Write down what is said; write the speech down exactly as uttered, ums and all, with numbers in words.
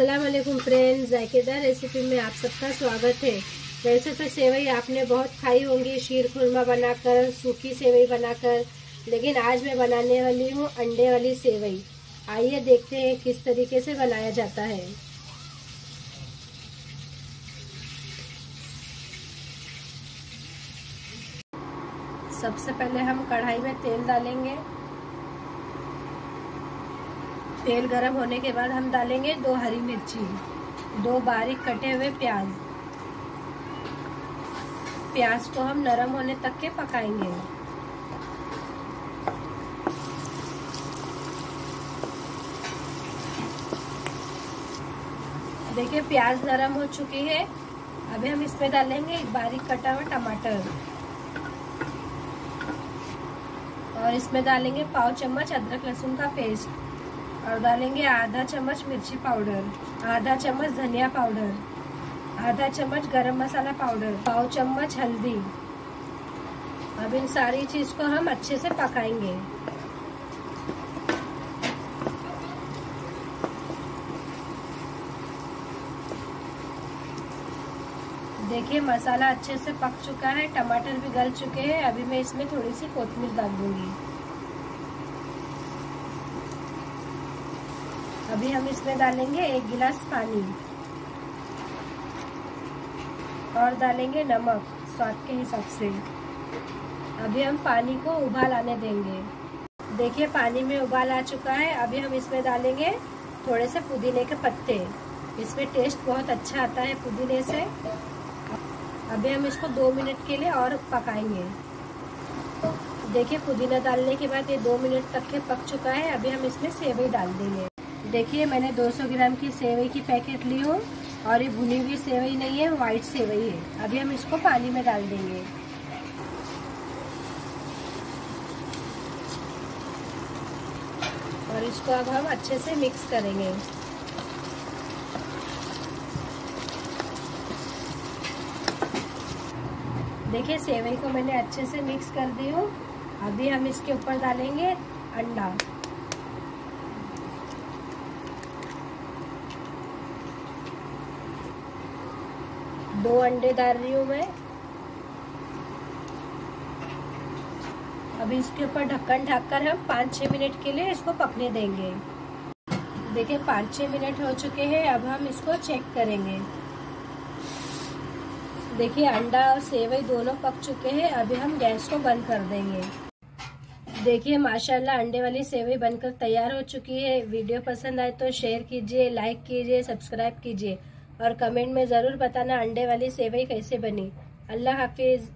अस्सलाम वालेकुम friends, जायकेदार recipe में आप सबका स्वागत है। वैसे तो सेवई आपने बहुत खाई होंगी, शीर खुरमा बनाकर, सूखी सेवई बनाकर, लेकिन आज मैं बनाने वाली हूँ अंडे वाली सेवई। आइए देखते हैं किस तरीके से बनाया जाता है। सबसे पहले हम कढ़ाई में तेल डालेंगे। तेल गरम होने के बाद हम डालेंगे दो हरी मिर्ची, दो बारीक कटे हुए प्याज। प्याज को हम नरम होने तक के पकाएंगे। देखिए प्याज नरम हो चुकी है। अभी हम इसमें डालेंगे एक बारीक कटा हुआ टमाटर और इसमें डालेंगे पाव चम्मच अदरक लहसुन का पेस्ट और डालेंगे आधा चम्मच मिर्ची पाउडर, आधा चम्मच धनिया पाउडर, आधा चम्मच गरम मसाला पाउडर, पाव चम्मच हल्दी। अब इन सारी चीज़ को हम अच्छे से पकाएंगे। देखिए मसाला अच्छे से पक चुका है, टमाटर भी गल चुके हैं। अभी मैं इसमें थोड़ी सी कोथिंबीर डाल दूंगी। अभी हम इसमें डालेंगे एक गिलास पानी और डालेंगे नमक स्वाद के हिसाब से। अभी हम पानी को उबाल आने देंगे। देखिए पानी में उबाल आ चुका है। अभी हम इसमें डालेंगे थोड़े से पुदीने के पत्ते, इसमें टेस्ट बहुत अच्छा आता है पुदीने से। अभी हम इसको दो मिनट के लिए और पकाएंगे। देखिए पुदीना डालने के बाद ये दो मिनट तक के पक चुका है। अभी हम इसमें सेवई डाल देंगे। देखिए मैंने दो सौ ग्राम की सेवई की पैकेट ली हूँ और ये भुनी हुई सेवई नहीं है, वाइट सेवई है। अभी हम इसको पानी में डाल देंगे। और इसको अब हम अच्छे से मिक्स करेंगे। देखिए सेवई को मैंने अच्छे से मिक्स कर दी हूँ। अभी हम इसके ऊपर डालेंगे अंडा। दो अंडे डाल रही हूँ मैं। अभी इसके ऊपर ढक्कन ढककर हम पाँच छः मिनट के लिए इसको पकने देंगे। देखिए पाँच छः मिनट हो चुके हैं। अब हम इसको चेक करेंगे। देखिए अंडा और सेवई दोनों पक चुके हैं। अभी हम गैस को बंद कर देंगे। देखिए माशाल्लाह अंडे वाली सेवई बनकर तैयार हो चुकी है। वीडियो पसंद आए तो शेयर कीजिए, लाइक कीजिए, सब्सक्राइब कीजिए और कमेंट में ज़रूर बताना अंडे वाली सेवई कैसे बनी। अल्लाह हाफिज़।